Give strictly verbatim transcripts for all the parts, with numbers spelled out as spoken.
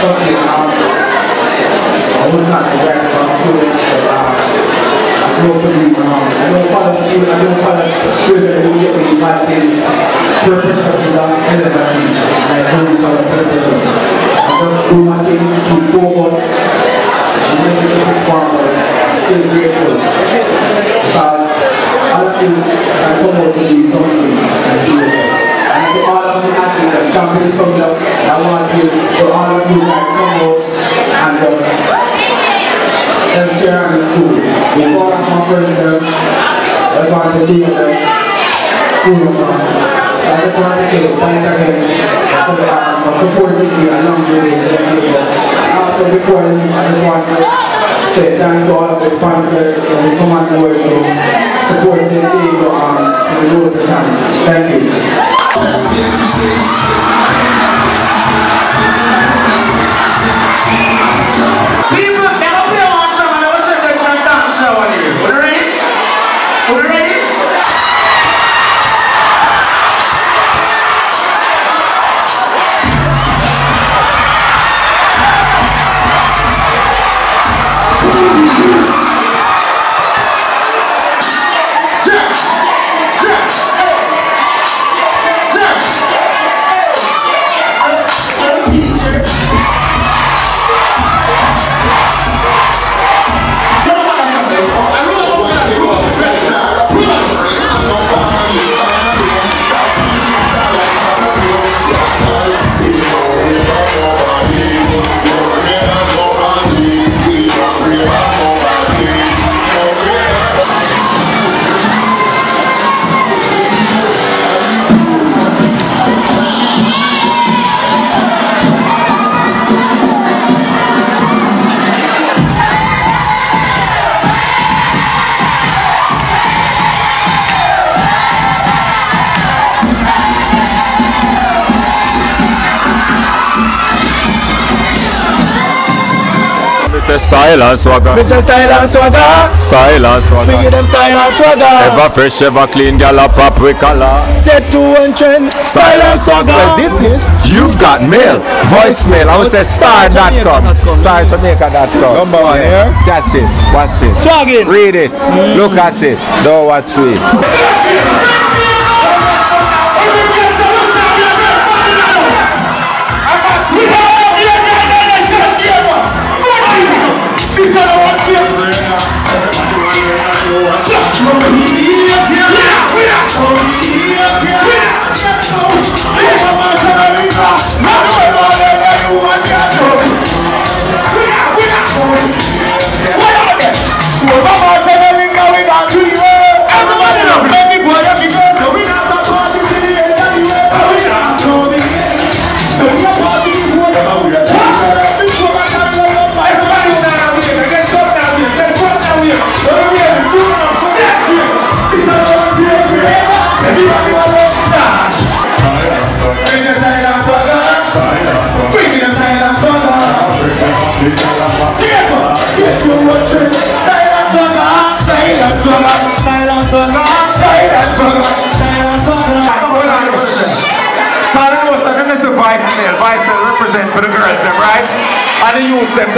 Firstly, um, I was not direct about students, but um, I grew up to be, um, I know a lot of students, I know a lot of children who get these bad things. Peer pressure is an element and I know a lot of sensation. I just do my thing, keep focused, and make it a six months, but I'm still grateful. Because I feel I come out to be something I feel. And I all of the athletes that champions come out, I want to for all of you guys come out and just help cheer on the school. With all of my friends, I just want to leave them cool and so I just want to say thanks again so, um, for supporting me along the way. And also before I leave, I just want to say thanks to all of the sponsors who come on board to support the team um, to the road to chance. Thank you. People, I hope you want some, I was saying they're going to dance now on you. Are you ready? Are you ready? Style and swagger, Mister Style and swagger, Style and swagger, we give them style and swagger. Ever fresh, ever clean, gyal a pop with color. Set to one trend, style and swagger. Well, this is You've Got Mail, voicemail. I would say star dot com, star jamaica dot com. Number one here. Yeah. Catch it, watch it, swag it, read it, mm. Look at it, don't watch it. So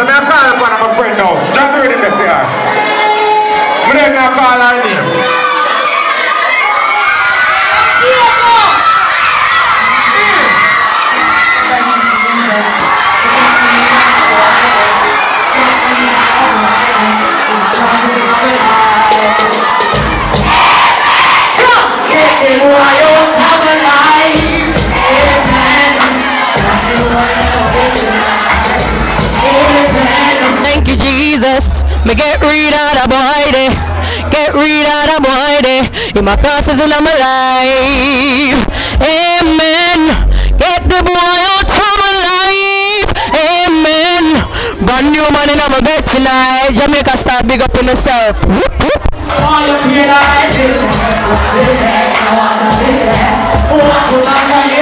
I call up one of my friends now. Just read it if they are. I'm going to call her name. Me get rid of the boy day, get rid of the boy day. In my classes and I'm alive. Amen. Get the boy out from my life. Amen. Brand new man in my bed tonight. Jamaica Star, big up in yourself. Whoop, whoop. I wanna be there. I wanna be there. I wanna be there.